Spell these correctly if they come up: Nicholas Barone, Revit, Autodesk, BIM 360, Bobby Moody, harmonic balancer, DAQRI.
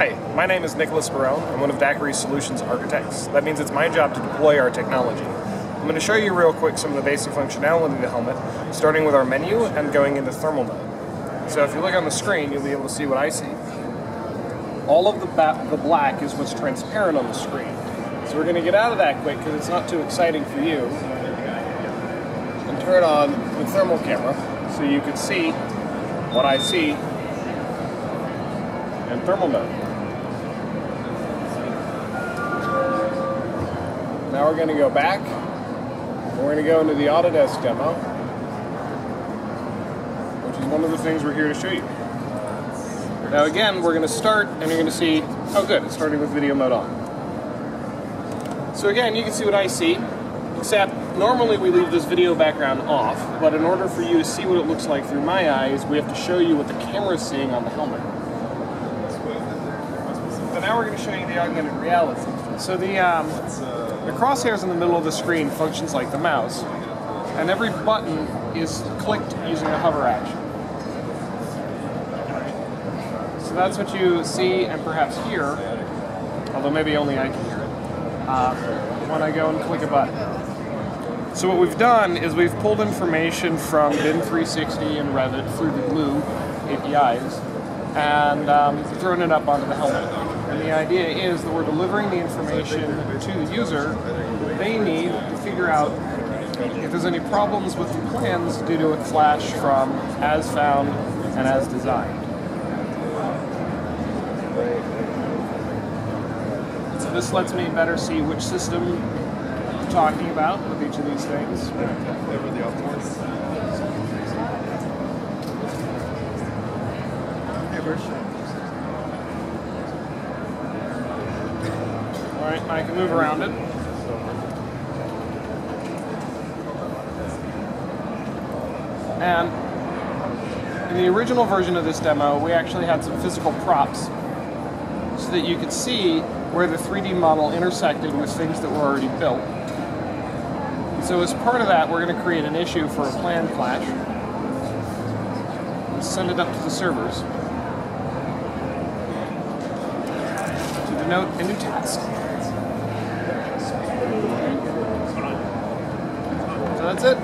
Hi, my name is Nicholas Barone. I'm one of Daiquiri's Solutions Architects. That means it's my job to deploy our technology. I'm going to show you real quick some of the basic functionality of the helmet, starting with our menu and going into thermal mode. So if you look on the screen, you'll be able to see what I see. All of the black is what's transparent on the screen. So we're going to get out of that quick because it's not too exciting for you. And turn on the thermal camera so you can see what I see in thermal mode. Now we're going to go back. We're going to go into the Autodesk demo, which is one of the things we're here to show you. Now again, we're going to start and you're going to see, oh good, it's starting with video mode on. So again, you can see what I see, except normally we leave this video background off, but in order for you to see what it looks like through my eyes, we have to show you what the camera is seeing on the helmet. So now we're going to show you the augmented reality. So the crosshairs in the middle of the screen functions like the mouse, and every button is clicked using a hover action. So that's what you see and perhaps hear, although maybe only I can hear it, when I go and click a button. So what we've done is we've pulled information from BIM 360 and Revit through the Glue APIs and thrown it up onto the helmet. And the idea is that we're delivering the information to the user that they need to figure out if there's any problems with the plans due to a clash from as found and as designed. So this lets me better see which system I'm talking about with each of these things. Alright, I can move around it. And in the original version of this demo, we actually had some physical props so that you could see where the 3D model intersected with things that were already built. And so as part of that, we're going to create an issue for a plan clash and send it up to the servers to denote a new task. So that's it.